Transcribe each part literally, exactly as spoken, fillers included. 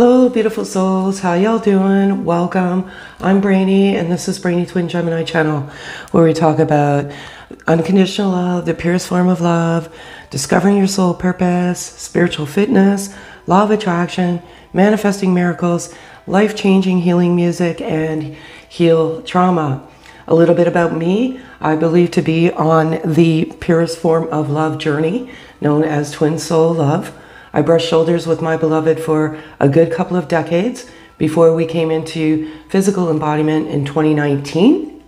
Hello beautiful souls, how y'all doing? Welcome. I'm Brainy and this is Brainy Twin Gemini channel, where we talk about unconditional love, the purest form of love, discovering your soul purpose, spiritual fitness, law of attraction, manifesting miracles, life-changing healing music, and heal trauma. A little bit about me. I believe to be on the purest form of love journey known as twin soul love. I brushed shoulders with my beloved for a good couple of decades before we came into physical embodiment in twenty nineteen.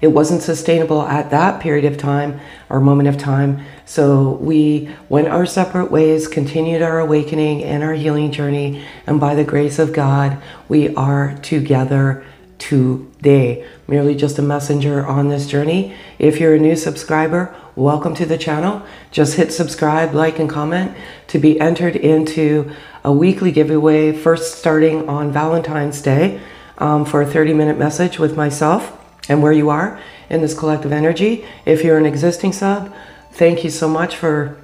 It wasn't sustainable at that period of time or moment of time. So we went our separate ways, continued our awakening and our healing journey. And by the grace of God, we are together today. Merely just a messenger on this journey. If you're a new subscriber, welcome to the channel. Just hit subscribe, like, and comment to be entered into a weekly giveaway, first starting on Valentine's Day um, for a thirty minute message with myself and where you are in this collective energy. If you're an existing sub, thank you so much for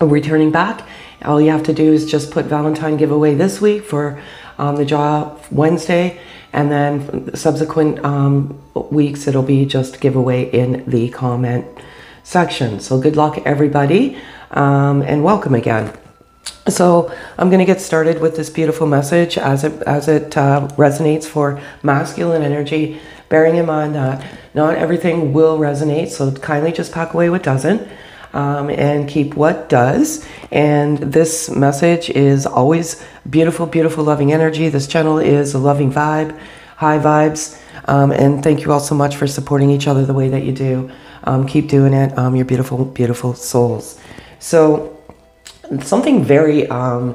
returning back. All you have to do is just put Valentine giveaway this week for um, the draw Wednesday, and then subsequent um, weeks it'll be just giveaway in the comment section. So good luck everybody, um, and welcome again. So I'm going to get started with this beautiful message as it, as it uh, resonates for masculine energy, bearing in mind that not everything will resonate, so kindly just pack away what doesn't um, and keep what does. And this message is always beautiful, beautiful loving energy. This channel is a loving vibe, high vibes, um, and thank you all so much for supporting each other the way that you do. Um, keep doing it. Um, you're beautiful, beautiful souls. So something very um,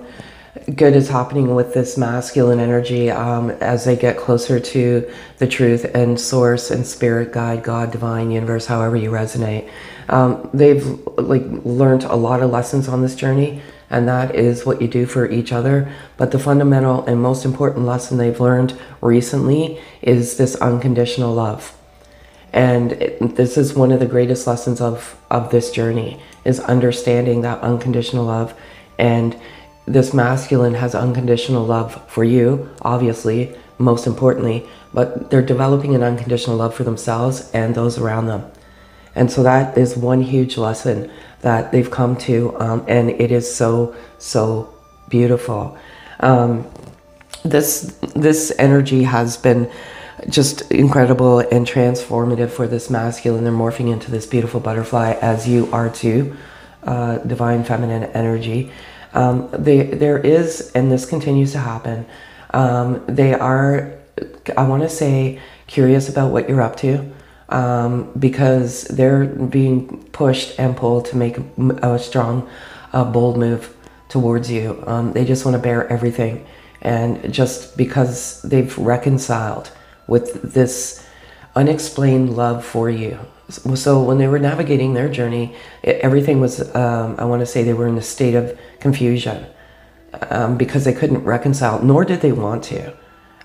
good is happening with this masculine energy um, as they get closer to the truth and source and spirit, guide, God, divine, universe, however you resonate. Um, they've like learned a lot of lessons on this journey, and that is what you do for each other. But the fundamental and most important lesson they've learned recently is this unconditional love. And it, this is one of the greatest lessons of, of this journey, is understanding that unconditional love. And this masculine has unconditional love for you, obviously, most importantly, but they're developing an unconditional love for themselves and those around them. And so that is one huge lesson that they've come to, um, and it is so, so beautiful. Um, this, this energy has been just incredible and transformative for this masculine. They're morphing into this beautiful butterfly, as you are too, uh, divine feminine energy. Um, they, there is, and this continues to happen, um, they are, I want to say, curious about what you're up to, um, because they're being pushed and pulled to make a strong, uh, bold move towards you. Um, they just want to bear everything, and just because they've reconciled with this unexplained love for you. So when they were navigating their journey, it, everything was, um, I want to say they were in a state of confusion um, because they couldn't reconcile, nor did they want to.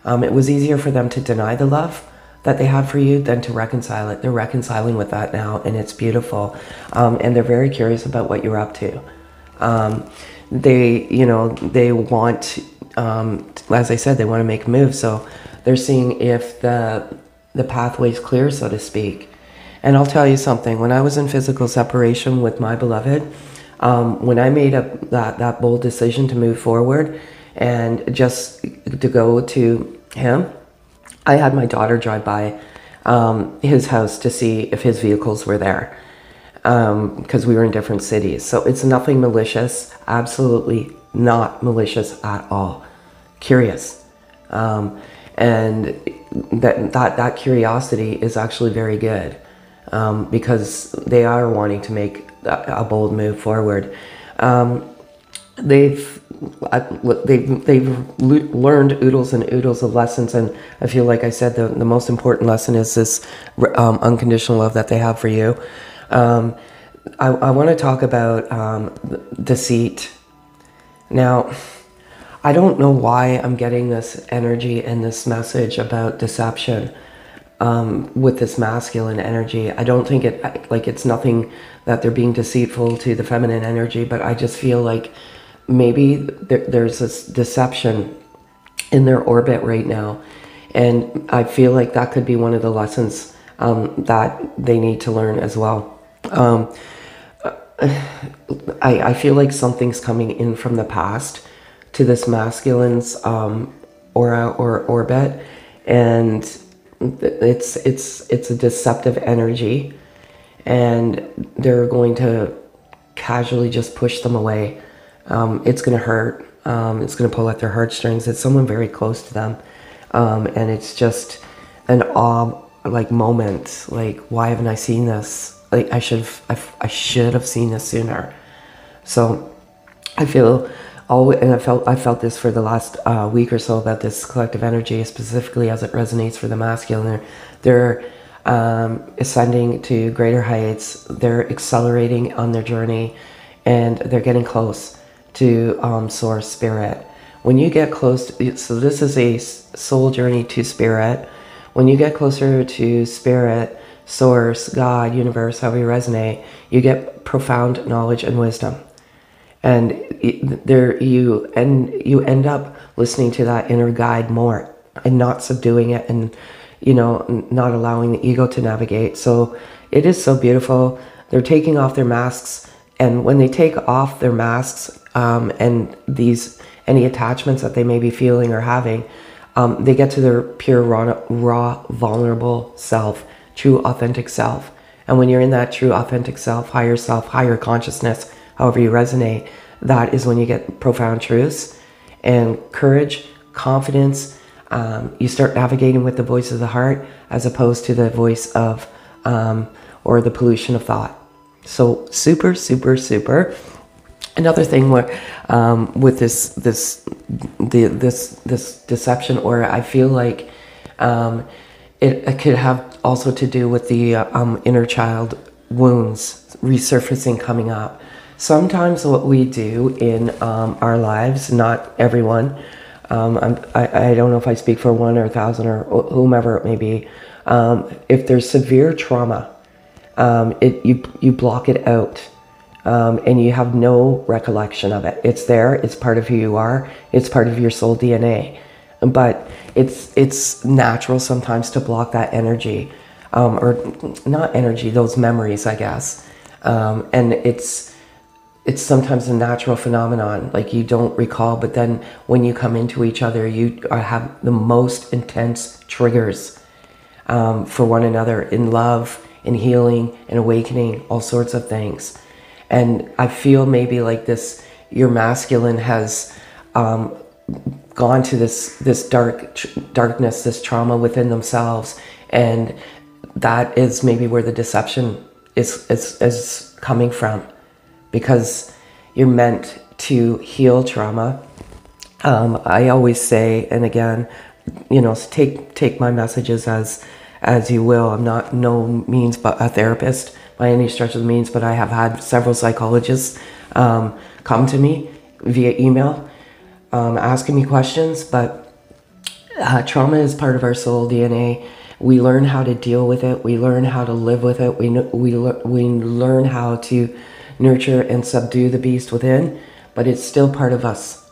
Um, it was easier for them to deny the love that they had for you than to reconcile it. They're reconciling with that now, and it's beautiful. Um, and they're very curious about what you're up to. Um, they, you know, they want, um, as I said, they want to make moves. So they're seeing if the, the pathway's clear, so to speak. And I'll tell you something, when I was in physical separation with my beloved, um, when I made a, that, that bold decision to move forward and just to go to him, I had my daughter drive by um, his house to see if his vehicles were there, because um, we were in different cities. So it's nothing malicious, absolutely not malicious at all. Curious. Um, And that, that, that curiosity is actually very good, um, because they are wanting to make a, a bold move forward. Um, they've, they've, they've learned oodles and oodles of lessons. And I feel like I said, the, the most important lesson is this um, unconditional love that they have for you. Um, I, I want to talk about um, deceit. Now, I don't know why I'm getting this energy and this message about deception um, with this masculine energy. I don't think it, like, it's nothing that they're being deceitful to the feminine energy, but I just feel like maybe th there's this deception in their orbit right now. And I feel like that could be one of the lessons um, that they need to learn as well. Um, I, I feel like something's coming in from the past to this masculine's um, aura or orbit, and it's it's it's a deceptive energy, and they're going to casually just push them away. Um, it's going to hurt. Um, it's going to pull at their heartstrings. It's someone very close to them. Um, and it's just an awe like moment. Like, why haven't I seen this? Like, I should have, I should have seen this sooner. So I feel all, and I felt, I felt this for the last uh, week or so about this collective energy, specifically as it resonates for the masculine. They're, they're um, ascending to greater heights. They're accelerating on their journey, and they're getting close to um, source spirit. When you get close, to, so this is a soul journey to spirit. When you get closer to spirit, source, God, universe, however you resonate, you get profound knowledge and wisdom. And there you, and you end up listening to that inner guide more and not subduing it, and, you know, not allowing the ego to navigate. So it is so beautiful. They're taking off their masks. And when they take off their masks um, and these... any attachments that they may be feeling or having, um, they get to their pure, raw, raw, vulnerable self, true, authentic self. And when you're in that true, authentic self, higher self, higher consciousness, however you resonate, that is when you get profound truths and courage, confidence. Um, you start navigating with the voice of the heart as opposed to the voice of, um, or the pollution of thought. So super, super, super. Another thing where, um, with this this the, this this deception, or I feel like um, it, it could have also to do with the um, inner child wounds resurfacing, coming up. Sometimes what we do in um, our lives, not everyone, um, I'm, I, I don't know if I speak for one or a thousand or whomever it may be, um, if there's severe trauma, um, it you you block it out. Um, and you have no recollection of it. It's there. It's part of who you are. It's part of your soul D N A. But it's it's natural sometimes to block that energy, um, or not energy, those memories, I guess. Um, and it's it's sometimes a natural phenomenon. Like, you don't recall, but then when you come into each other, you have the most intense triggers um, for one another in love, in healing, in awakening, all sorts of things. And I feel maybe like this, your masculine has um, gone to this this dark tr darkness, this trauma within themselves, and that is maybe where the deception is is is coming from, because you're meant to heal trauma. Um, I always say, and again, you know, take take my messages as as you will. I'm not no means but a therapist by any stretch of the means, but I have had several psychologists um, come to me via email um, asking me questions, but uh, trauma is part of our soul D N A. We learn how to deal with it. We learn how to live with it. We, we, we learn how to nurture and subdue the beast within, but it's still part of us.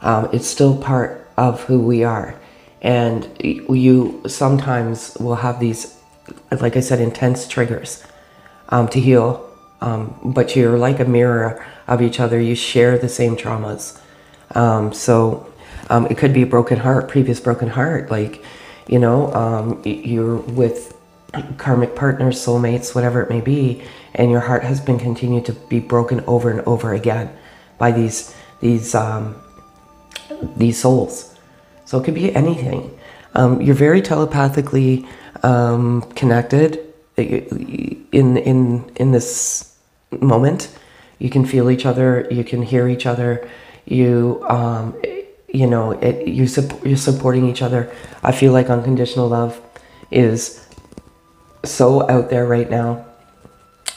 Um, it's still part of who we are. And you sometimes will have these, like I said, intense triggers. Um, to heal, um, but you're like a mirror of each other. You share the same traumas. Um, so um, it could be a broken heart, previous broken heart. Like, you know, um, you're with karmic partners, soulmates, whatever it may be, and your heart has been continued to be broken over and over again by these these um, these souls. So it could be anything. Um, you're very telepathically um, connected. In in in this moment, you can feel each other. You can hear each other. You um, you know it, you su- you're supporting each other. I feel like unconditional love is so out there right now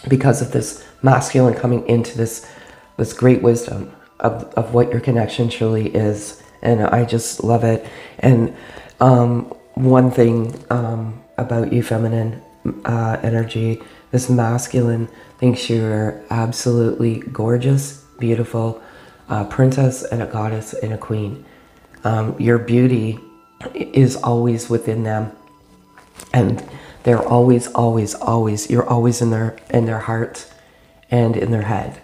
because of this masculine coming into this this great wisdom of of what your connection truly is, and I just love it. And um, one thing um, about you, feminine. Uh, energy. This masculine thinks you're absolutely gorgeous, beautiful, a princess and a goddess and a queen. Um, your beauty is always within them, and they're always, always, always, you're always in their, in their hearts and in their head.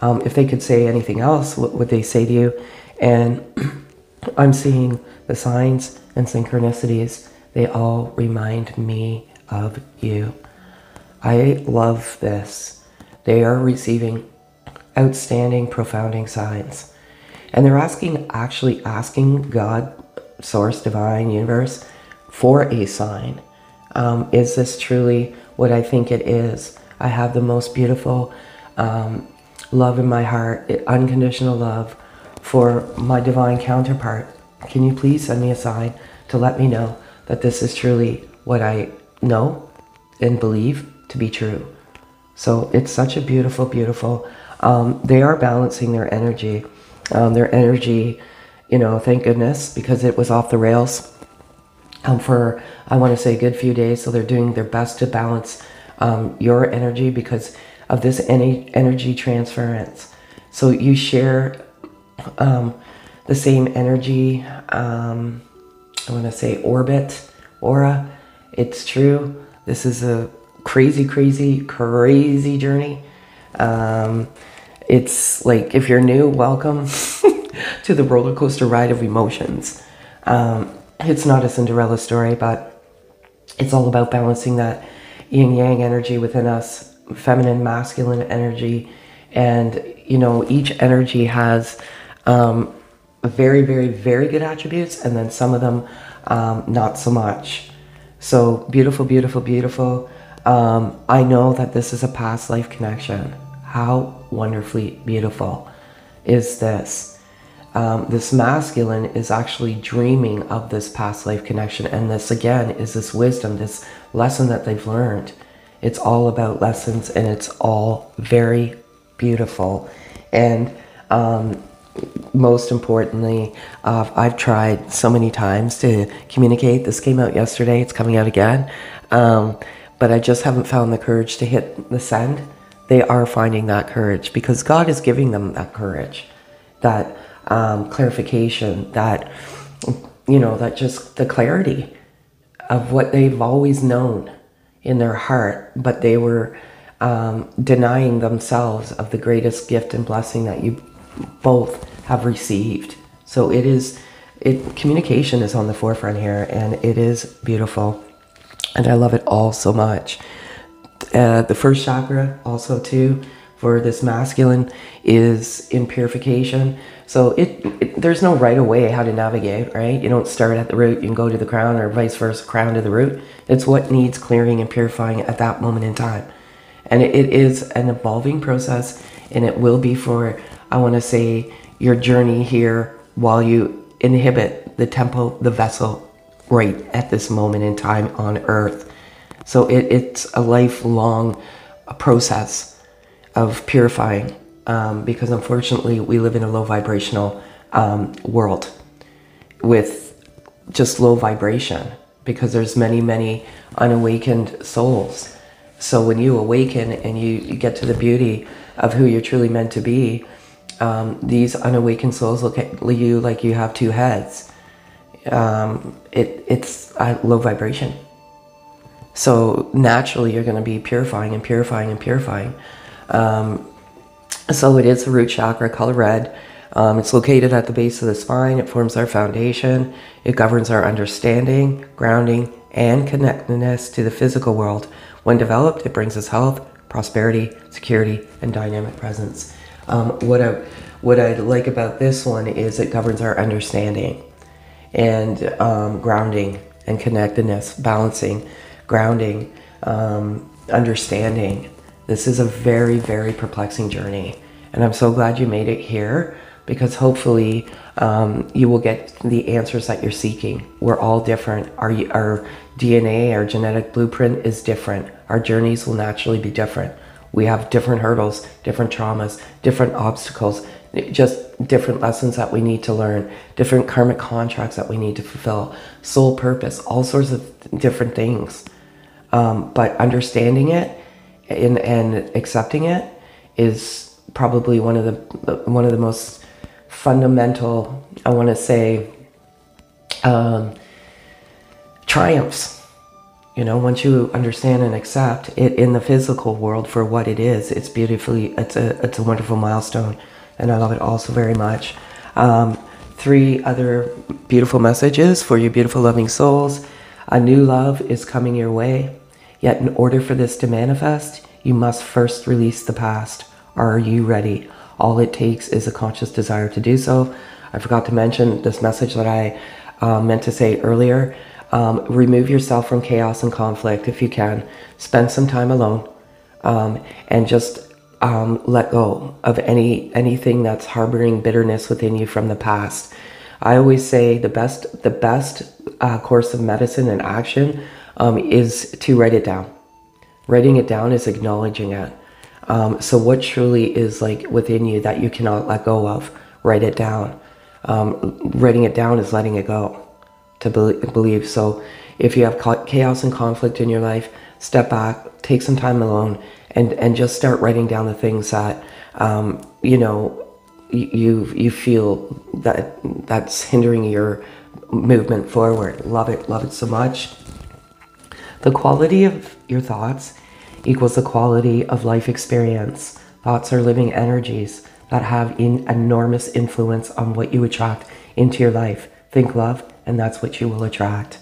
Um, if they could say anything else, what would they say to you? And I'm seeing the signs and synchronicities. They all remind me of you. I love this. They are receiving outstanding, profounding signs. And they're asking, actually asking God, Source, Divine, Universe, for a sign. Um, is this truly what I think it is? I have the most beautiful um, love in my heart, unconditional love for my divine counterpart. Can you please send me a sign to let me know that this is truly what I know and believe to be true? So it's such a beautiful, beautiful, um, they are balancing their energy. Um, their energy, you know, thank goodness, because it was off the rails um, for, I want to say, a good few days. So they're doing their best to balance um, your energy because of this en energy transference. So you share um, the same energy, um, I want to say orbit, aura. It's true. This is a crazy, crazy, crazy journey. Um, it's like, if you're new, welcome to the roller coaster ride of emotions. Um, it's not a Cinderella story, but it's all about balancing that yin-yang energy within us, feminine, masculine energy. And, you know, each energy has um, very, very, very good attributes, and then some of them um, not so much. So beautiful, beautiful, beautiful. Um, I know that this is a past life connection. How wonderfully beautiful is this? Um, this masculine is actually dreaming of this past life connection. And this, again, is this wisdom, this lesson that they've learned. It's all about lessons, and it's all very beautiful. And um, most importantly, uh, I've tried so many times to communicate. This came out yesterday. It's coming out again. Um, but I just haven't found the courage to hit the send. They are finding that courage because God is giving them that courage, that um, clarification, that, you know, that just the clarity of what they've always known in their heart, but they were um, denying themselves of the greatest gift and blessing that you both have received. So it is, it communication is on the forefront here, and it is beautiful, and I love it all so much. Uh, the first chakra also too for this masculine is in purification. So it, it there's no right away how to navigate, right? You don't start at the root, you can go to the crown, or vice versa, crown to the root. It's what needs clearing and purifying at that moment in time. And it, it is an evolving process, and it will be for, I want to say, your journey here while you inhabit the temple, the vessel, right at this moment in time on earth. So it, it's a lifelong process of purifying um, because unfortunately we live in a low vibrational um, world with just low vibration because there's many, many unawakened souls. So when you awaken and you, you get to the beauty of who you're truly meant to be, um, these unawakened souls look at you like you have two heads. Um, it, it's a low vibration. So naturally, you're going to be purifying and purifying and purifying. Um, so it is the root chakra, color red. Um, it's located at the base of the spine. It forms our foundation. It governs our understanding, grounding, and connectedness to the physical world. When developed, it brings us health, prosperity, security, and dynamic presence. Um, what I, what I like about this one is it governs our understanding and um, grounding and connectedness, balancing. Grounding, um, understanding. This is a very, very perplexing journey. And I'm so glad you made it here because hopefully um, you will get the answers that you're seeking. We're all different. Our, our D N A, our genetic blueprint is different. Our journeys will naturally be different. We have different hurdles, different traumas, different obstacles, just different lessons that we need to learn, different karmic contracts that we need to fulfill, soul purpose, all sorts of th different things. Um, but understanding it and, and accepting it is probably one of the one of the most fundamental, I want to say, um, triumphs. You know, once you understand and accept it in the physical world for what it is, it's beautifully, it's a, it's a wonderful milestone. And I love it also very much. Um, three other beautiful messages for you beautiful loving souls. A new love is coming your way. Yet in order for this to manifest, you must first release the past. Are you ready? All it takes is a conscious desire to do so. I forgot to mention this message that I uh, meant to say earlier. Um, remove yourself from chaos and conflict if you can. Spend some time alone um, and just um, let go of any anything that's harboring bitterness within you from the past. I always say the best the best uh, course of medicine and action um, is to write it down. Writing it down is acknowledging it. Um, so what truly is like within you that you cannot let go of? Write it down. Um, writing it down is letting it go. To believe. So if you have chaos and conflict in your life, step back, take some time alone, and and just start writing down the things that um, you know you you feel that that's hindering your movement forward. Love it, love it so much. The quality of your thoughts equals the quality of life experience. Thoughts are living energies that have an enormous influence on what you attract into your life. Think love, and that's what you will attract.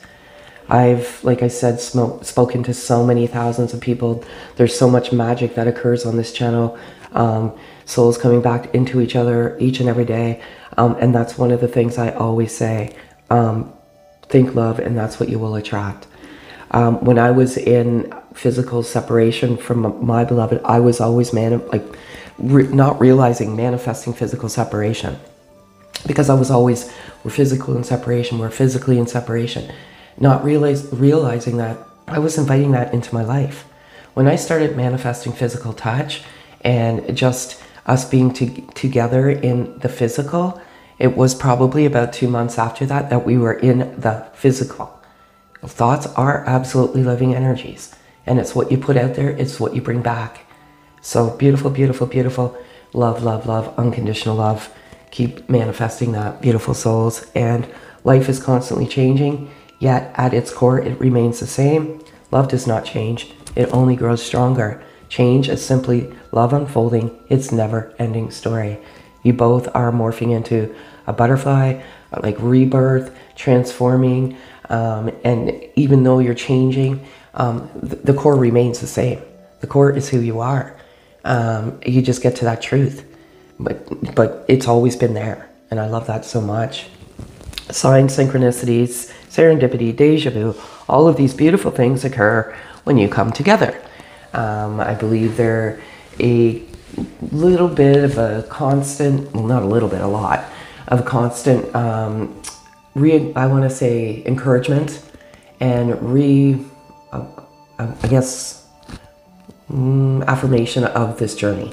I've, like I said, smoke, spoken to so many thousands of people. There's so much magic that occurs on this channel. Um, souls coming back into each other each and every day. Um, and that's one of the things I always say. Um, think love, and that's what you will attract. Um, when I was in physical separation from my beloved, I was always man like re not realizing manifesting physical separation. Because I was always, we're physical in separation, we're physically in separation. Not realize, realizing that I was inviting that into my life. When I started manifesting physical touch and just us being to, together in the physical, it was probably about two months after that that we were in the physical. Thoughts are absolutely living energies. And it's what you put out there, it's what you bring back. So beautiful, beautiful, beautiful. Love, love, love, unconditional love. Keep manifesting that, beautiful souls. And life is constantly changing, yet at its core, it remains the same. Love does not change. It only grows stronger. Change is simply love unfolding its never-ending story. You both are morphing into a butterfly, like rebirth, transforming, um, and even though you're changing, um, th the core remains the same. The core is who you are. Um, you just get to that truth. But, but it's always been there. And I love that so much. Signs, synchronicities, serendipity, deja vu, all of these beautiful things occur when you come together. Um, I believe they're a little bit of a constant, well, not a little bit, a lot, of constant, um, re I want to say, encouragement and re, uh, I guess, mm, affirmation of this journey.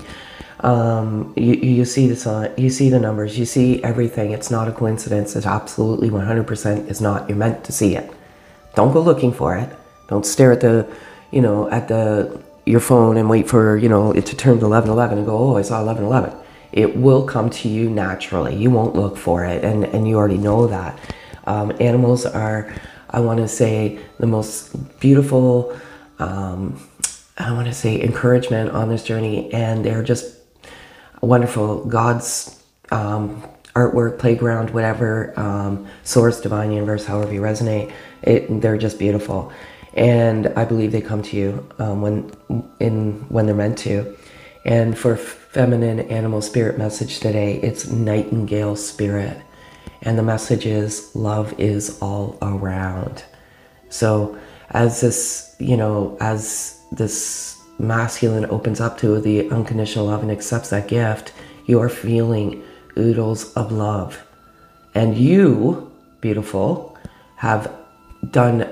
Um, you, you see the sign, you see the numbers, you see everything. It's not a coincidence. It absolutely one hundred percent is not. You're meant to see it. Don't go looking for it. Don't stare at the, you know, at the, your phone and wait for, you know, it to turn to eleven eleven and go, oh, I saw eleven eleven. It will come to you naturally. You won't look for it. And, and you already know that. Um, animals are, I want to say, the most beautiful, um, I want to say, encouragement on this journey. And they're just wonderful, God's um, artwork, playground, whatever, um, source, divine, universe, however you resonate, it, they're just beautiful. And I believe they come to you um, when, in, when they're meant to. And for feminine animal spirit message today, it's Nightingale Spirit. And the message is love is all around. So as this, you know, as this masculine opens up to the unconditional love and accepts that gift, you are feeling oodles of love. And you, beautiful, have done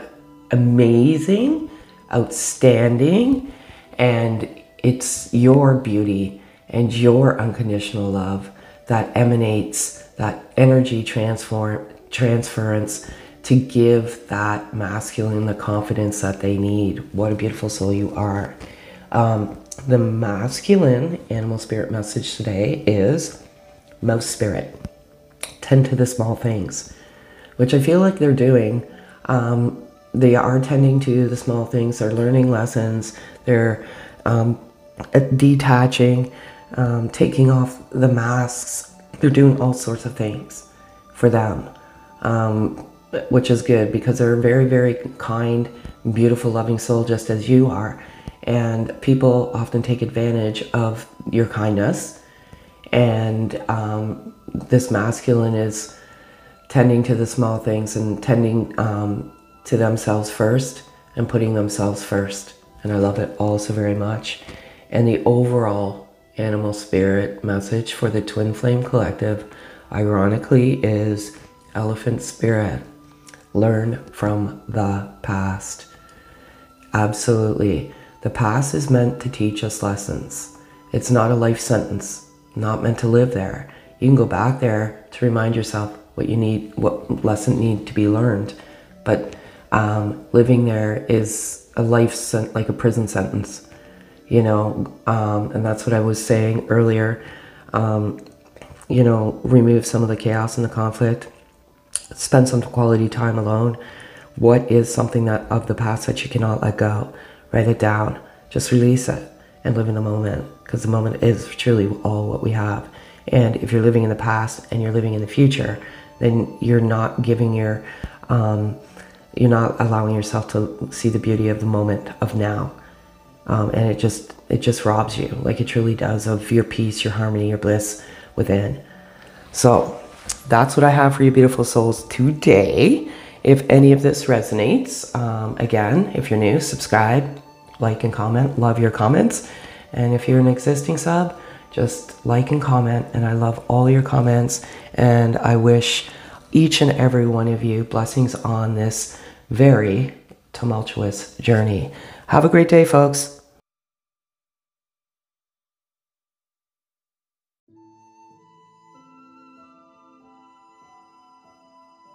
amazing, outstanding, and it's your beauty and your unconditional love that emanates that energy transform transference to give that masculine the confidence that they need. What a beautiful soul you are. Um, the masculine animal spirit message today is mouse spirit. tend to the small things, which I feel like they're doing. Um, they are tending to the small things. They're learning lessons. They're um, detaching, um, taking off the masks. They're doing all sorts of things for them, um, which is good, because they're a very, very kind, beautiful, loving soul, just as you are. And people often take advantage of your kindness. And um, this masculine is tending to the small things and tending um, to themselves first and putting themselves first. And I love it also very much. And the overall animal spirit message for the Twin Flame Collective, ironically, is elephant spirit. Learn from the past. Absolutely. The past is meant to teach us lessons. It's not a life sentence, not meant to live there. You can go back there to remind yourself what you need, what lesson need to be learned. But um, living there is a life sent, like a prison sentence, you know, um, and that's what I was saying earlier. Um, you know, remove some of the chaos and the conflict, spend some quality time alone. What is something that of the past that you cannot let go? Write it down, just release it, and live in the moment, because the moment is truly all what we have. And if you're living in the past and you're living in the future, then you're not giving your, um, you're not allowing yourself to see the beauty of the moment of now. Um, and it just, it just robs you, like it truly does, of your peace, your harmony, your bliss within. So that's what I have for you beautiful souls today. If any of this resonates, um, again, if you're new, subscribe, like and comment. Love your comments. And if you're an existing sub, just like and comment. And I love all your comments. And I wish each and every one of you blessings on this very tumultuous journey. Have a great day, folks.